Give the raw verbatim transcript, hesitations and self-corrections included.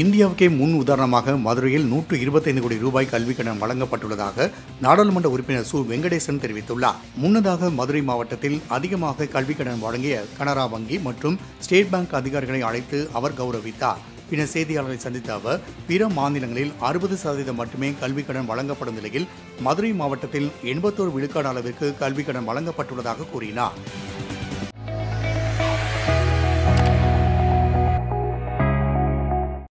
இந்தியாவுக்கே முன் உதாரணமாக மதுரையில் நூற்று இருபத்தைந்து கோடி ரூபாய் கல்விக் கடன் வழங்கப்பட்டுள்ளதாக நாடாளுமன்ற உறுப்பினர் சு வெங்கடேசன் தெரிவித்துள்ளார். முன்னதாக மதுரை மாவட்டத்தில் அதிகமாக கல்விக் கடன் வழங்கிய கனரா வங்கி மற்றும் ஸ்டேட் பேங்க் அதிகாரிகளை அழைத்து அவர் கௌரவித்தார். பின்னர் செய்தியாளரை சந்தித்த அவர், பிற மாநிலங்களில் அறுபது சதவீதம் மட்டுமே கல்விக் கடன் வழங்கப்படும் நிலையில் மதுரை மாவட்டத்தில் எண்பத்தோரு விழுக்காடு அளவிற்கு கல்விக் கடன் வழங்கப்பட்டுள்ளதாக கூறினார்.